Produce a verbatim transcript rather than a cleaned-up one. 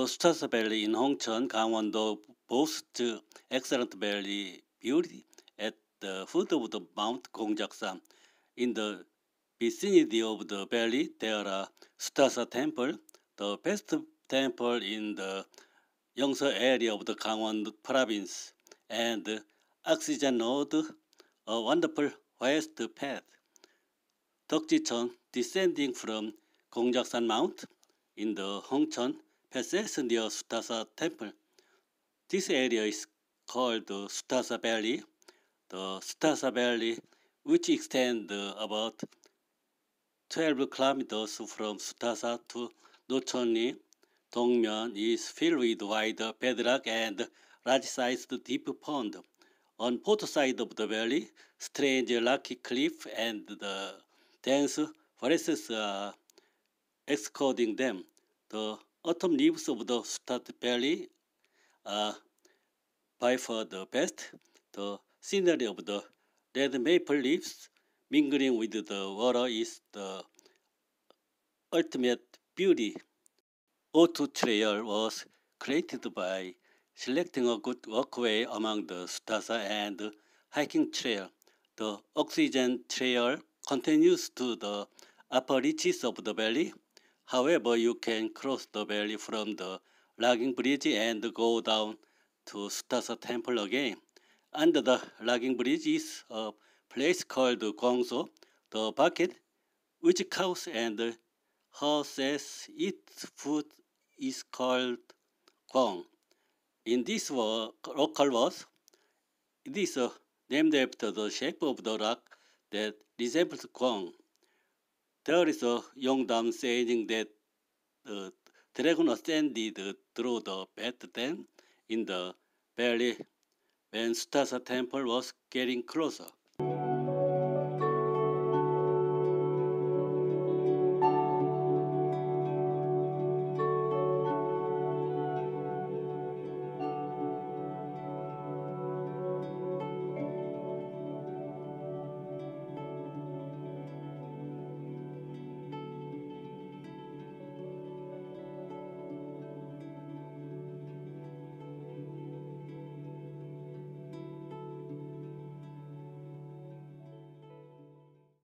So Sutasa Valley in Hongcheon, Gangwon-do boasts excellent valley beauty at the foot of the Mount Gongjaksan. In the vicinity of the valley, there are Sutasa Temple, the best temple in the Yongseo area of the Gangwon Province, and Oxygen Road, a wonderful forest path. Deokjicheon, descending from Gongjaksan Mount in the Hongcheon, passes near Sutasa Temple. This area is called the Sutasa Valley. The Sutasa Valley, which extends about twelve kilometers from Sutasa to Nochonni Dongmen, is filled with wide bedrock and large-sized deep pond. On both sides of the valley, strange rocky cliffs and the dense forests are escorting them. The autumn leaves of the Sutasa Valley are by far the best. The scenery of the red maple leaves mingling with the water is the ultimate beauty. Auto trail was created by selecting a good walkway among the Sutasa and hiking trail. The oxygen trail continues to the upper reaches of the valley. However, you can cross the valley from the logging bridge and go down to Sutasa Temple again. Under the logging bridge is a place called Geungso, the bucket, which cows and horses eat food, is called Geung. In this war, local wars, it is uh, named after the shape of the rock that resembles Geung. There is a Yongdam saying that the uh, dragon ascended through the bed then in the valley when Sutasa Temple was getting closer.